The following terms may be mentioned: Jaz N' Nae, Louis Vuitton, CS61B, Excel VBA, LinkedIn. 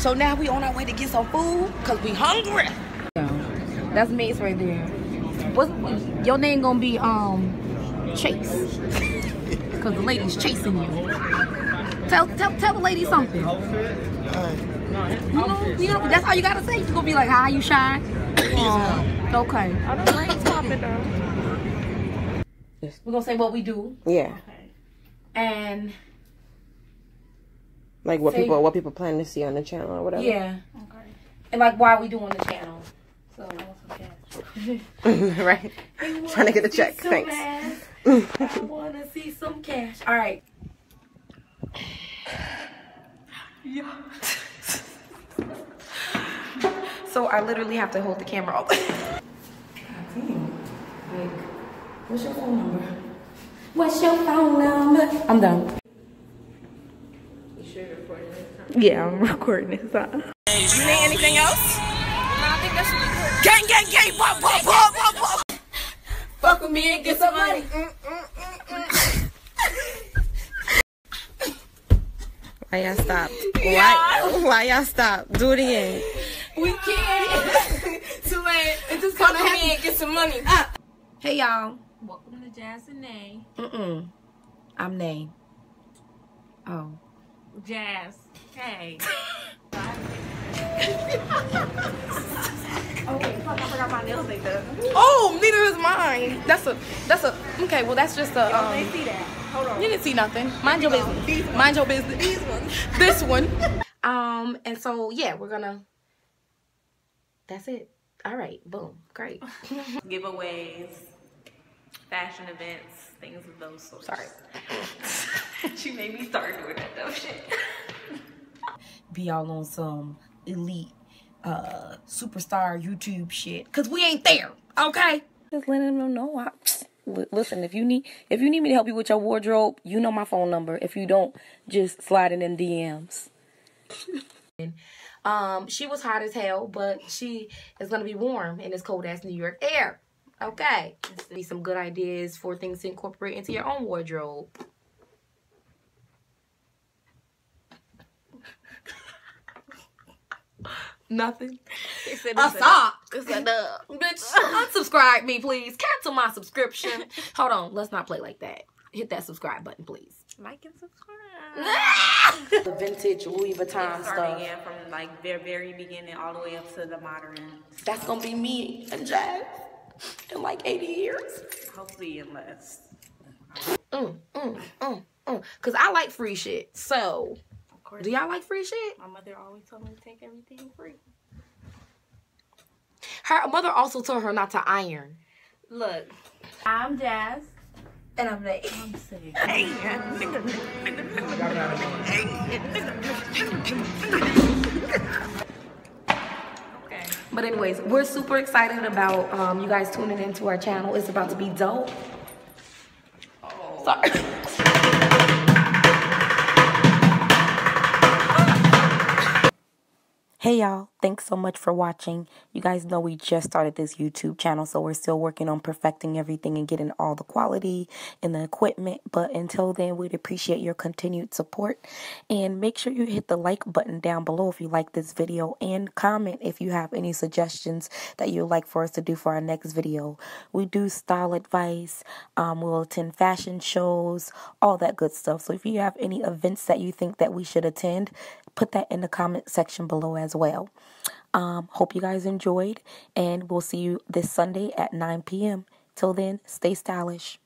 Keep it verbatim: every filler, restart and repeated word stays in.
So now we on our way to get some food because we hungry. That's Mace right there. What's, your name gonna be um Chase because the lady's chasing you. Tell tell tell the lady something. You know, you know, that's all you gotta say. You gonna be like, how you shine? Um, okay. I don't like popping though. We're gonna say what we do. Yeah. Okay. And like what say, people what people plan to see on the channel or whatever. Yeah. Okay. And like why are we doing the channel? So right. Trying to get a check. Thanks. I wanna see some cash. All right. Yeah. So I literally have to hold the camera up. God dang. Like, what's your phone number? What's your phone number? I'm done. You should record it this time. Yeah, I'm recording this time. You need anything else? No, I think that should be good. Gang, gang, gang, pop, pop, pop, pop, pop. Fuck with me and get some money. Mm, mm, mm, mm. Why y'all stop? Why? Why y'all stop? Do it again. We can't. Too late. It just come to me and get some money. Uh, hey y'all. Welcome to Jaz N' Nae. Mm-mm. I'm Nae. Oh. Jazz. Hey. Okay, I forgot my nails like that. Oh, neither is mine. That's a that's a okay, well that's just a um, they see that. Hold on. You didn't see nothing. Mind your business. These Mind your business. These ones. This one. Um, and so yeah, we're gonna that's it. All right. Boom. Great. Giveaways, fashion events, things of those sorts. Sorry. She made me start doing that dumb shit. Be all on some elite uh, superstar YouTube shit because we ain't there. Okay. Just letting them know. I, listen, if you need if you need me to help you with your wardrobe, you know my phone number. If you don't, just slide in them D Ms. Um, she was hot as hell, but she is gonna be warm in this cold ass New York air. Okay, be some good ideas for things to incorporate into your own wardrobe. Nothing. It's a, a sock. It's a dub. Bitch, unsubscribe me, please. Cancel my subscription. Hold on, let's not play like that. Hit that subscribe button, please. Like and subscribe. The vintage Louis Vuitton stuff. Yeah, from like their very beginning all the way up to the modern. That's gonna be me and Jazz in like eighty years. Hopefully, unless. Mm, mm, mm, mm. Cause I like free shit. So, of course. Do y'all like free shit? My mother always told me to take everything free. Her mother also told her not to iron. Look, I'm Jazz. And I'm like, I'm sick. Hey, okay. But anyways, we're super excited about um, you guys tuning into our channel. It's about to be dope. Oh. Sorry. Hey y'all, thanks so much for watching. You guys know we just started this YouTube channel, so we're still working on perfecting everything and getting all the quality and the equipment. But until then, we'd appreciate your continued support. And make sure you hit the like button down below if you like this video, and comment if you have any suggestions that you'd like for us to do for our next video. We do style advice, um, we'll attend fashion shows, all that good stuff. So if you have any events that you think that we should attend, put that in the comment section below as well. Um, hope you guys enjoyed, and we'll see you this Sunday at nine p m Till then, stay stylish.